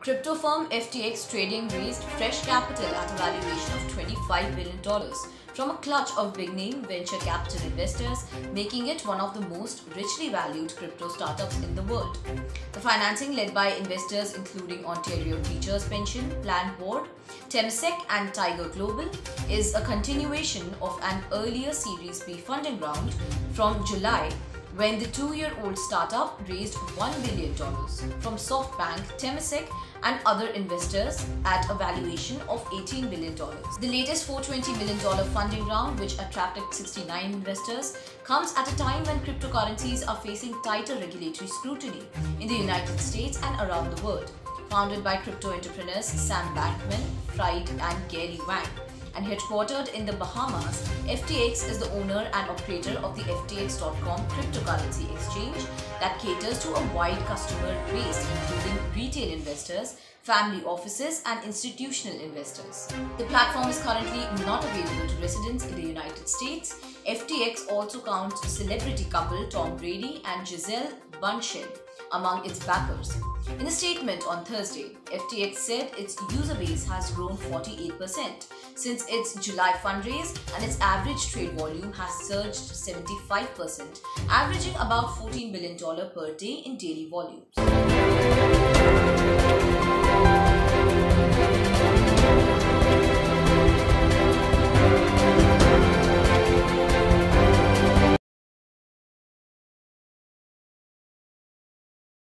Crypto firm FTX Trading raised fresh capital at a valuation of $25 billion from a clutch of big-name venture capital investors, making it one of the most richly valued crypto startups in the world. The financing, led by investors including Ontario Teachers' Pension Plan Board, Temasek and Tiger Global, is a continuation of an earlier Series B funding round from July, when the two-year-old startup raised $1 billion from SoftBank, Temasek and other investors at a valuation of $18 billion. The latest $420 million funding round, which attracted 69 investors, comes at a time when cryptocurrencies are facing tighter regulatory scrutiny in the United States and around the world. Founded by crypto entrepreneurs Sam Bankman-Fried and Gary Wang, and headquartered in the Bahamas, FTX is the owner and operator of the FTX.com cryptocurrency exchange that caters to a wide customer base, including retail investors, family offices and institutional investors. The platform is currently not available to residents in the United States. FTX also counts celebrity couple Tom Brady and Gisele Bundchen among its backers. In a statement on Thursday, FTX said its user base has grown 48% since its July fundraise and its average trade volume has surged 75%, averaging about $14 billion per day in daily volumes.